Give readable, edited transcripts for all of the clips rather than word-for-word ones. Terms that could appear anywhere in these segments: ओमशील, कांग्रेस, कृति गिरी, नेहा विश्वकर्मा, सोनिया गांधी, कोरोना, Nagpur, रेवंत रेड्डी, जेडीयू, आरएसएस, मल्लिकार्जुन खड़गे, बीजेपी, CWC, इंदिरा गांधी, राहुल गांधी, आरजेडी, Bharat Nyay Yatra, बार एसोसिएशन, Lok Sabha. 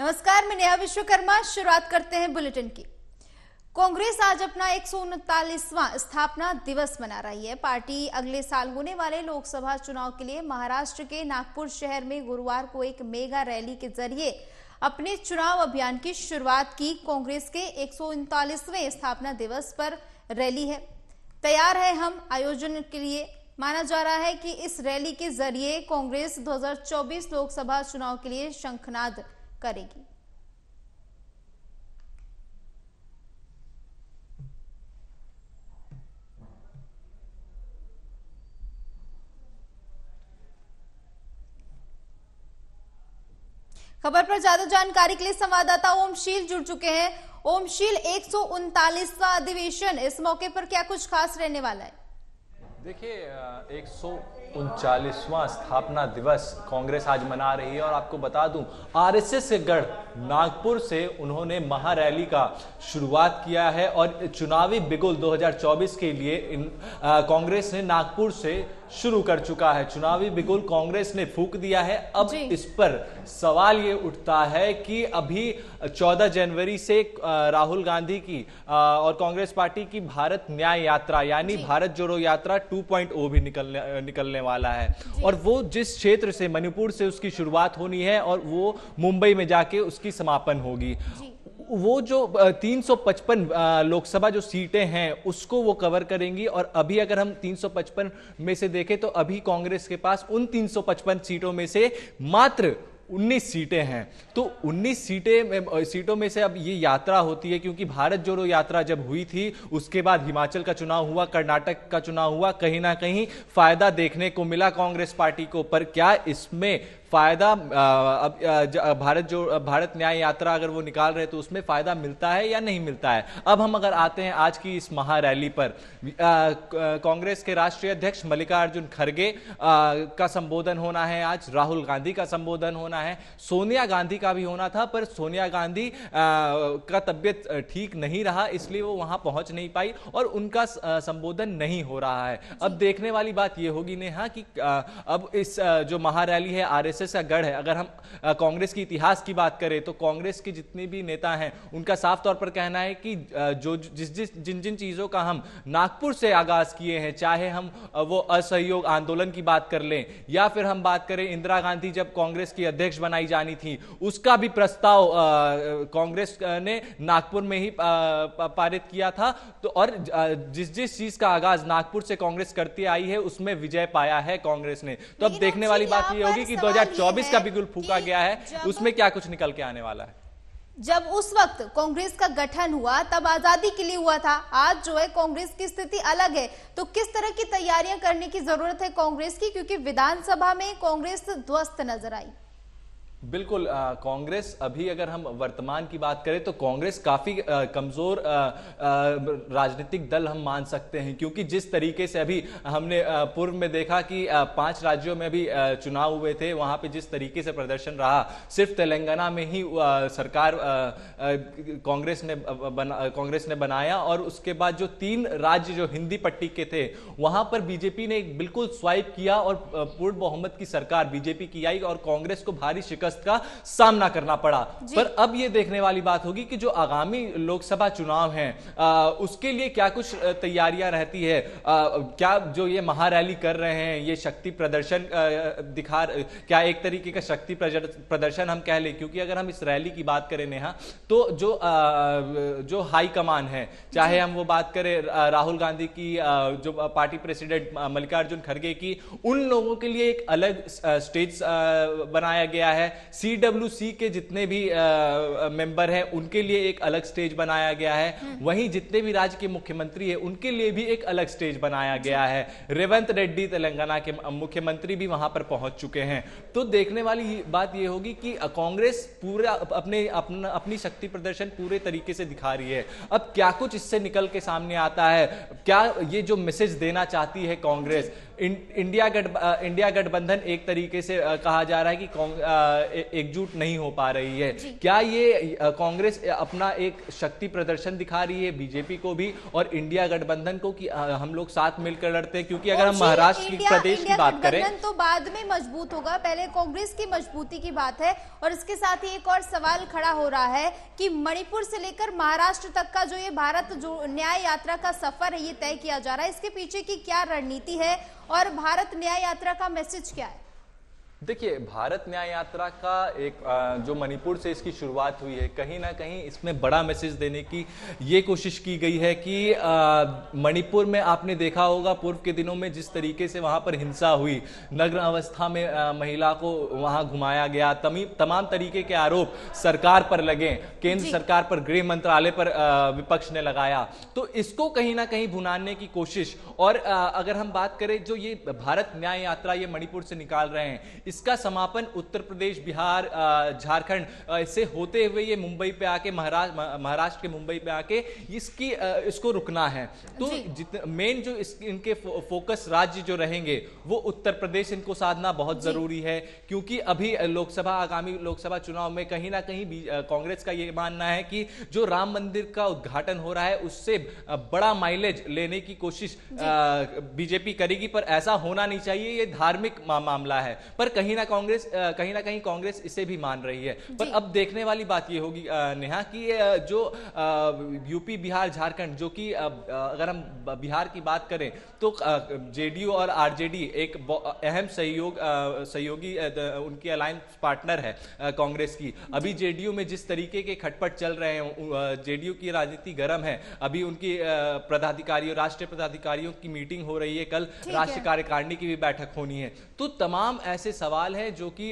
नमस्कार, मैं नेहा विश्वकर्मा। शुरुआत करते हैं बुलेटिन की। कांग्रेस आज अपना 139वां स्थापना दिवस मना रही है। पार्टी अगले साल होने वाले लोकसभा चुनाव के लिए महाराष्ट्र के नागपुर शहर में गुरुवार को एक मेगा रैली के जरिए अपने चुनाव अभियान की शुरुआत की। कांग्रेस के 139वें स्थापना दिवस पर रैली है। तैयार है हम आयोजन के लिए। माना जा रहा है कि इस रैली के जरिए कांग्रेस 2024 लोकसभा चुनाव के लिए शंखनाद करेगी। खबर पर ज्यादा जानकारी के लिए संवाददाता ओमशील जुड़ चुके हैं। ओमशील, 139वां अधिवेशन, इस मौके पर क्या कुछ खास रहने वाला है? देखिए, 139वां स्थापना दिवस कांग्रेस आज मना रही है और आपको बता दूं, आरएसएस के गढ़ नागपुर से उन्होंने महारैली का शुरुआत किया है और चुनावी बिगुल 2024 के लिए कांग्रेस ने नागपुर से शुरू कर चुका है। चुनावी बिगुल कांग्रेस ने फूंक दिया है। अब इस पर सवाल ये उठता है कि अभी 14 जनवरी से राहुल गांधी की और कांग्रेस पार्टी की भारत न्याय यात्रा यानी भारत जोड़ो यात्रा 2.0 भी निकलने वाला है और वो जिस क्षेत्र से, मणिपुर से, उसकी शुरुआत होनी है और वो मुंबई में जाके उसकी समापन होगी। वो जो 355 लोकसभा जो सीटें हैं उसको वो कवर करेंगी और अभी अगर हम 355 में से देखें तो अभी कांग्रेस के पास उन 355 सीटों में से मात्र 19 सीटें हैं। तो 19 सीटों में से अब ये यात्रा होती है, क्योंकि भारत जोड़ो यात्रा जब हुई थी उसके बाद हिमाचल का चुनाव हुआ, कर्नाटक का चुनाव हुआ, कहीं ना कहीं फायदा देखने को मिला कांग्रेस पार्टी को। पर क्या इसमें फायदा अब भारत न्याय यात्रा अगर वो निकाल रहे तो उसमें फायदा मिलता है या नहीं मिलता है? अब हम अगर आते हैं आज की इस महारैली पर, कांग्रेस के राष्ट्रीय अध्यक्ष मल्लिकार्जुन खड़गे का संबोधन होना है आज, राहुल गांधी का संबोधन होना है, सोनिया गांधी का भी होना था पर सोनिया गांधी का तबीयत ठीक नहीं रहा इसलिए वो वहां पहुंच नहीं पाई और उनका संबोधन नहीं हो रहा है। अब देखने वाली बात यह होगी नेहा कि अब इस जो महारैली है आरएस ऐसा गढ़ है, अगर हम कांग्रेस की इतिहास की बात करें तो कांग्रेस के जितने भी नेता हैं उनका साफ तौर पर कहना है कि जो जिन चीजों का हम नागपुर से आगाज किए हैं, चाहे हम वो असहयोग आंदोलन की बात कर लें या फिर हम बात करें इंदिरा गांधी जब कांग्रेस की अध्यक्ष बनाई जानी थी उसका भी प्रस्ताव कांग्रेस ने नागपुर में ही पारित किया था। तो और जिस चीज का आगाज नागपुर से कांग्रेस करती आई है उसमें विजय पाया है कांग्रेस ने। तो अब देखने वाली बात यह होगी कि 2024 का बिगुल फूंका गया है उसमें क्या कुछ निकल के आने वाला है। जब उस वक्त कांग्रेस का गठन हुआ तब आजादी के लिए हुआ था, आज जो है कांग्रेस की स्थिति अलग है। तो किस तरह की तैयारियां करने की जरूरत है कांग्रेस की, क्योंकि विधानसभा में कांग्रेस ध्वस्त नजर आई? बिल्कुल, कांग्रेस अभी अगर हम वर्तमान की बात करें तो कांग्रेस काफी कमजोर राजनीतिक दल हम मान सकते हैं, क्योंकि जिस तरीके से अभी हमने पूर्व में देखा कि 5 राज्यों में भी चुनाव हुए थे, वहां पे जिस तरीके से प्रदर्शन रहा, सिर्फ तेलंगाना में ही सरकार कांग्रेस ने बनाया और उसके बाद जो 3 राज्य जो हिंदी पट्टी के थे वहां पर बीजेपी ने बिल्कुल स्वाइप किया और पूर्ण बहुमत की सरकार बीजेपी की आई और कांग्रेस को भारी शिकस्त का सामना करना पड़ा। पर अब यह देखने वाली बात होगी कि जो आगामी लोकसभा चुनाव हैं उसके लिए क्या कुछ तैयारियां रहती है। क्या जो ये महारैली कर रहे हैं ये शक्ति प्रदर्शन क्या एक तरीके का शक्ति प्रदर्शन हम कह ले, क्योंकि अगर हम इस रैली की बात करें नेहा तो जो हाईकमान है, चाहे हम वो बात करें राहुल गांधी की, जो पार्टी प्रेसिडेंट मल्लिकार्जुन खड़गे की, उन लोगों के लिए एक अलग स्टेज बनाया गया है। CWC के जितने भी मेंबर हैं उनके लिए एक अलग स्टेज बनाया गया है। वहीं जितने भी राज्य के मुख्यमंत्री हैं उनके लिए भी एक अलग स्टेज बनाया गया है। रेवंत रेड्डी तेलंगाना के मुख्यमंत्री भी वहां पर पहुंच चुके हैं। तो देखने वाली बात यह होगी कि कांग्रेस पूरा अपनी शक्ति प्रदर्शन पूरे तरीके से दिखा रही है। अब क्या कुछ इससे निकल के सामने आता है, क्या ये जो मैसेज देना चाहती है कांग्रेस, इंडिया गठबंधन एक तरीके से कहा जा रहा है कि एकजुट नहीं हो पा रही है। क्या ये कांग्रेस अपना एक शक्ति प्रदर्शन दिखा रही है बीजेपी को भी और इंडिया गठबंधन को कि हम लोग साथ मिलकर लड़ते हैं? क्योंकि अगर हम महाराष्ट्र प्रदेश की बात करें तो बाद में मजबूत होगा, पहले कांग्रेस की मजबूती की बात है। और इसके साथ ही एक और सवाल खड़ा हो रहा है कि मणिपुर से लेकर महाराष्ट्र तक का जो ये भारत जो न्याय यात्रा का सफर है ये तय किया जा रहा है, इसके पीछे की क्या रणनीति है और भारत न्याय यात्रा का मैसेज क्या है? देखिए, भारत न्याय यात्रा का एक जो मणिपुर से इसकी शुरुआत हुई है, कहीं ना कहीं इसमें बड़ा मैसेज देने की ये कोशिश की गई है कि मणिपुर में आपने देखा होगा पूर्व के दिनों में जिस तरीके से वहाँ पर हिंसा हुई, नग्न अवस्था में महिला को वहाँ घुमाया गया, तमाम तरीके के आरोप सरकार पर लगे, केंद्र सरकार पर, गृह मंत्रालय पर विपक्ष ने लगाया, तो इसको कहीं ना कहीं भुनाने की कोशिश। और अगर हम बात करें जो ये भारत न्याय यात्रा ये मणिपुर से निकाल रहे हैं, इसका समापन उत्तर प्रदेश, बिहार, झारखंड से होते हुए ये मुंबई पे आके महाराष्ट्र के मुंबई पे आके इसको रुकना है। तो मेन जो इनके फोकस राज्य जो रहेंगे वो उत्तर प्रदेश इनको साधना बहुत जरूरी है, क्योंकि अभी आगामी लोकसभा चुनाव में कहीं ना कहीं कांग्रेस का ये मानना है कि जो राम मंदिर का उद्घाटन हो रहा है उससे बड़ा माइलेज लेने की कोशिश बीजेपी करेगी, पर ऐसा होना नहीं चाहिए, ये धार्मिक मामला है। पर कहीं ना कहीं कांग्रेस इसे भी मान रही है। पर अब देखने वाली बात ये होगी नेहा कि जो यूपी, बिहार, झारखंड, जो कि अगर हम बिहार की बात करें तो जेडीयू और आरजेडी एक अहम सहयोगी उनकी अलायंस पार्टनर है कांग्रेस की। अभी जेडीयू में जिस तरीके के खटपट चल रहे हैं, जेडीयू की राजनीति गर्म है, अभी उनकी राष्ट्रीय पदाधिकारियों की मीटिंग हो रही है, कल राष्ट्रीय कार्यकारिणी की भी बैठक होनी है। तो तमाम ऐसे सवाल है जो कि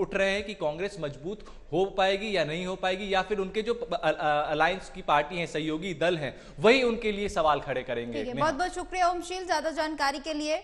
उठ रहे हैं कि कांग्रेस मजबूत हो पाएगी या नहीं हो पाएगी, या फिर उनके जो अलायंस की पार्टी है, सहयोगी दल है, वही उनके लिए सवाल खड़े करेंगे। बहुत बहुत शुक्रिया ओमशील ज्यादा जानकारी के लिए।